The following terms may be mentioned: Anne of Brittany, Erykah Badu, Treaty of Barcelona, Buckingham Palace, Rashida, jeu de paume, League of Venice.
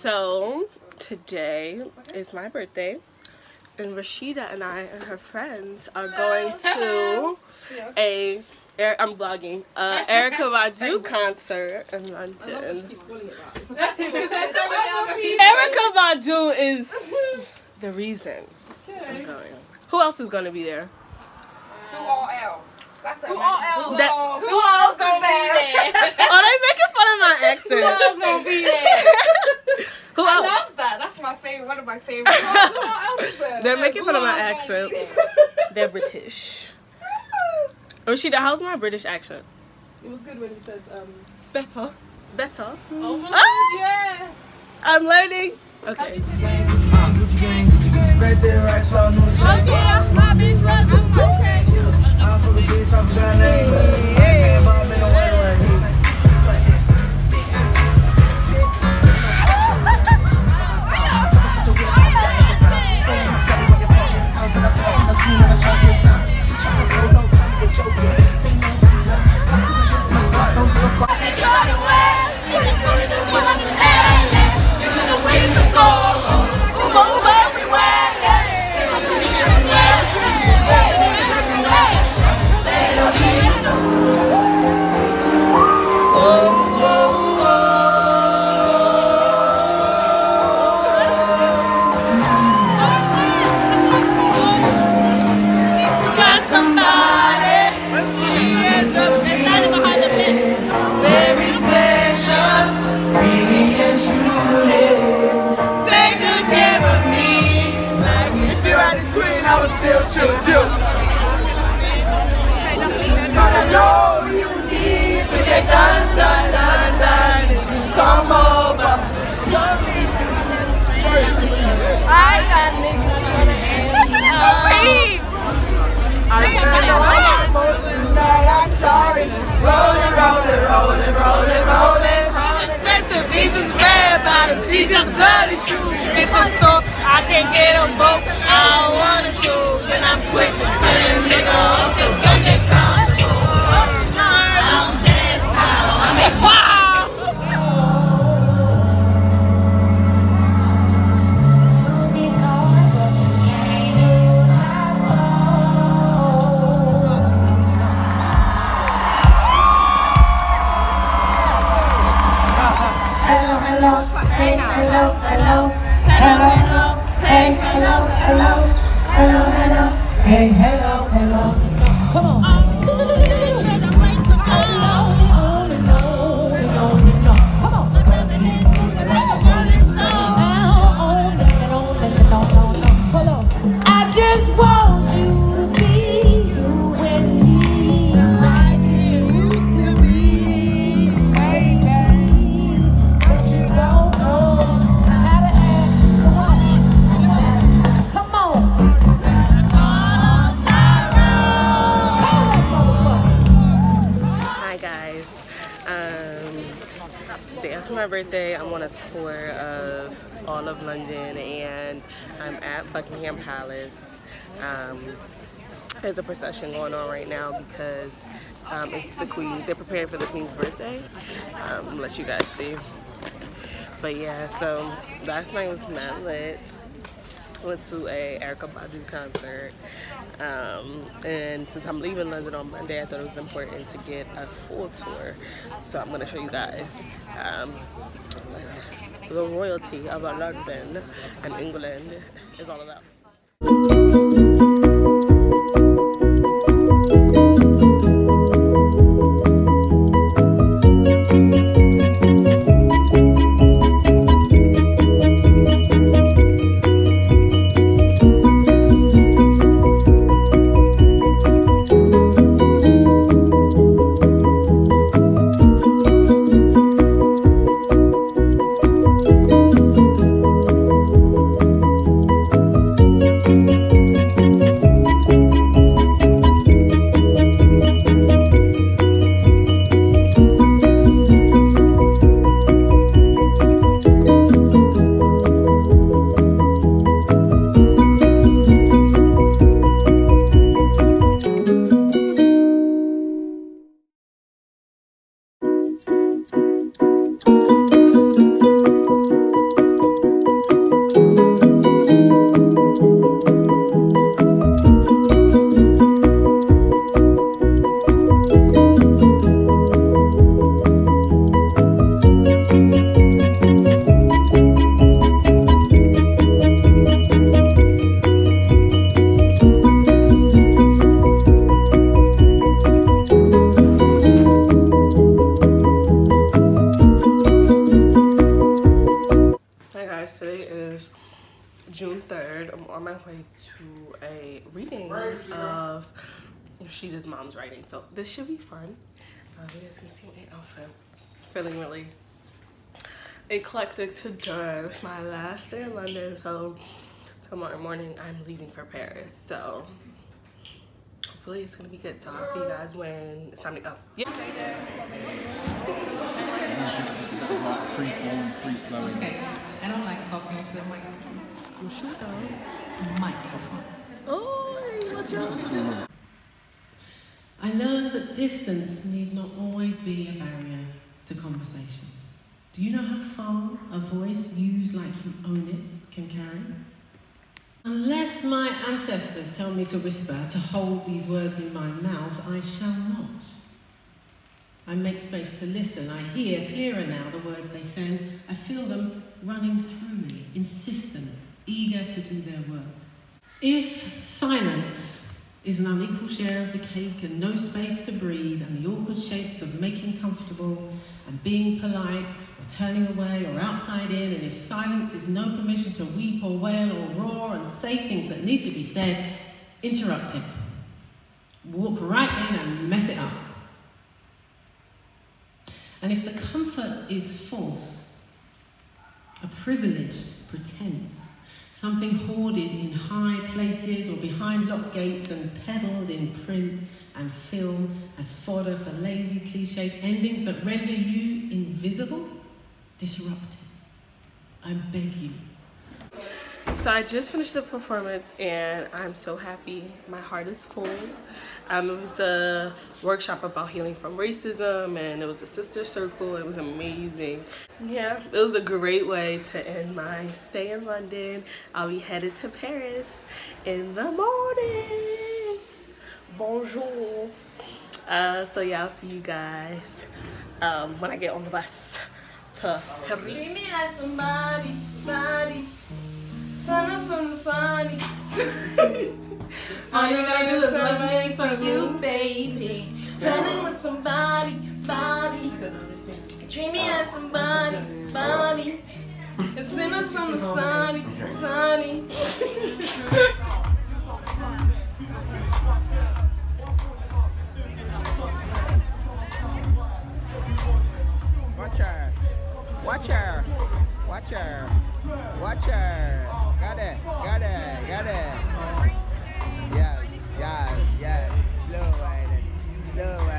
So today is my birthday, and Rashida and I and her friends are going to a Erykah Badu concert in London. Erykah Badu is the reason I'm going. Who else is going to be there? Who all else? That's who all else? Who else gonna be there? Are they making fun of my accent? Who else gonna be there? Who else? I love that. That's my favorite. One of my favorites. Who else is there? They're making fun of my accent. They're British. Rashida, how's my British accent? It was good when you said better. Better. Oh my God. Yeah. I'm learning. Okay. Oh yeah, my bitch loves this. Choose you. But I know you need to get done, done, done, done. If you come over, I got niggas for the end. I said I'm Moses, not I'm sorry. Rolling, rolling, rolling, rolling, rolling. Expensive Jesus, red bottoms, Jesus, bloody shoes. If I stop, I can get them both. I don't wanna choose. Day after my birthday, I'm on a tour of all of London, and I'm at Buckingham Palace. There's a procession going on right now because it's the Queen. They're preparing for the Queen's birthday. I'll let you guys see. But yeah, so last night was mad lit. Went to a Erykah Badu concert, and since I'm leaving London on Monday, I thought it was important to get a full tour, so I'm going to show you guys what the royalty of London and England is all about. guys, today is June 3rd. I'm on my way to a reading of Rashida's mom's writing, so this should be fun. You guys can see my outfit. Feeling really eclectic today. It's my last day in London, so tomorrow morning I'm leaving for Paris, so hopefully it's gonna be good. So I'll see you guys when it's time to go. Yeah. Free form, free flowing. Okay. I don't like talking to the microphone. You should though. Microphone. Oh, watch out. I learned that distance need not always be a barrier to conversation. Do you know how far a voice used like you own it can carry? Unless my ancestors tell me to whisper, to hold these words in my mouth, I shall not. I make space to listen. I hear clearer now the words they send. I feel them running through me, insistent, eager to do their work. If silence is an unequal share of the cake and no space to breathe and the awkward shapes of making comfortable and being polite or turning away or outside in, and if silence is no permission to weep or wail or roar and say things that need to be said, interrupt it. Walk right in and mess it up. And if the comfort is false, a privileged pretense, something hoarded in high places or behind locked gates and peddled in print and film as fodder for lazy, cliched endings that render you invisible, disrupted. I beg you. So I just finished the performance and I'm so happy. My heart is full. It was a workshop about healing from racism and it was a sister circle. It was amazing. Yeah, it was a great way to end my stay in London. I'll be headed to Paris in the morning. Bonjour. So yeah, I'll see you guys when I get on the bus to Paris. Treat me like somebody, body. Sunny, sunny, sunny. All you gotta do is love me for you, baby. Running with somebody, body. Treat me like somebody, body. It's sunny, sunny, sunny, sunny. Watch her. Watch her. Watch her. Watch her. Got it, got it, got it. Yes, yes, yes. Slow, slow.